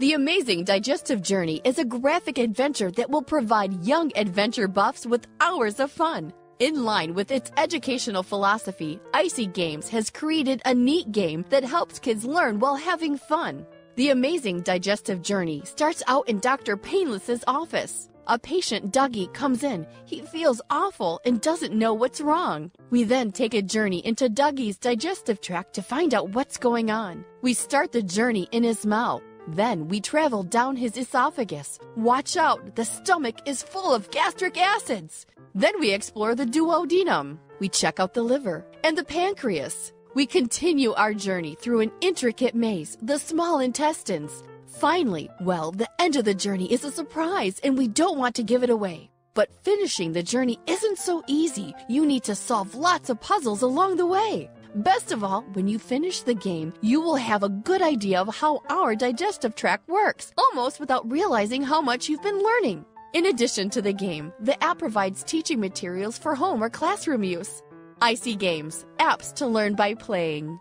The Amazing Digestive Journey is a graphic adventure that will provide young adventure buffs with hours of fun. In line with its educational philosophy, Isygames has created a neat game that helps kids learn while having fun. The Amazing Digestive Journey starts out in Dr. Painless's office. A patient, Dougie, comes in. He feels awful and doesn't know what's wrong. We then take a journey into Dougie's digestive tract to find out what's going on. We start the journey in his mouth. Then we travel down his esophagus. Watch out, the stomach is full of gastric acids. Then we explore the duodenum. We check out the liver and the pancreas. We continue our journey through an intricate maze, the small intestines. Finally, well, the end of the journey is a surprise and we don't want to give it away. But finishing the journey isn't so easy. You need to solve lots of puzzles along the way. Best of all, when you finish the game, you will have a good idea of how our digestive tract works, almost without realizing how much you've been learning. In addition to the game, the app provides teaching materials for home or classroom use. Isygames, apps to learn by playing.